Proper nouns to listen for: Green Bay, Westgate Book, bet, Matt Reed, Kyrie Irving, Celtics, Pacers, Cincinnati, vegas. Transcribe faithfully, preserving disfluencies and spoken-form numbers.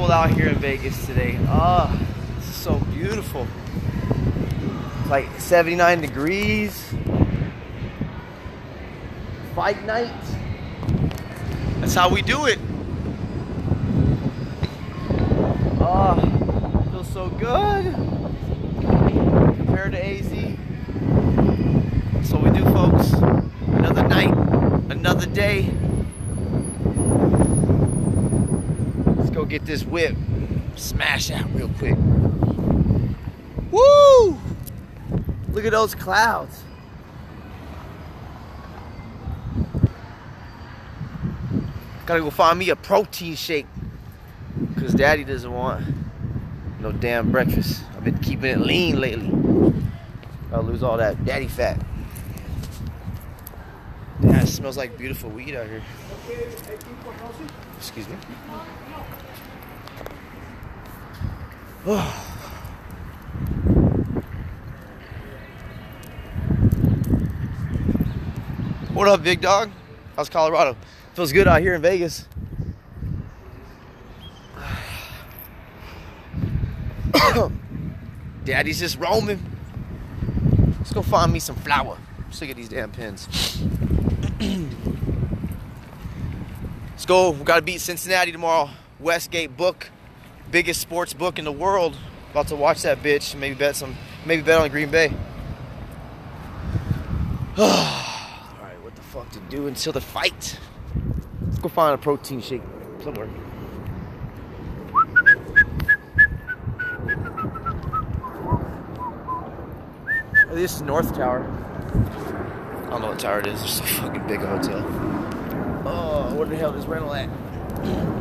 cold out here in Vegas today. Ah, oh, this is so beautiful. It's like seventy-nine degrees. Fight night. That's how we do it. Ah, oh, feels so good compared to A Z. So we do, folks. Another night, another day. Let's go get this whip. Smash out real quick. Woo! Look at those clouds. Gotta go find me a protein shake, because Daddy doesn't want no damn breakfast. I've been keeping it lean lately. Gotta lose all that daddy fat. Yeah, it smells like beautiful weed out here. Excuse me. Oh. What up, big dog? How's Colorado? Feels good out here in Vegas. Daddy's just roaming. Let's go find me some flour. Look at these damn pins. Let's go. We gotta beat Cincinnati tomorrow. Westgate Book, biggest sports book in the world. About to watch that bitch. Maybe bet some. Maybe bet on Green Bay. All right, what the fuck to do until the fight? Let's go find a protein shake somewhere. Oh, this is North Tower. I don't know what tower it is. It's a fucking big hotel. Oh, where the hell is rental at?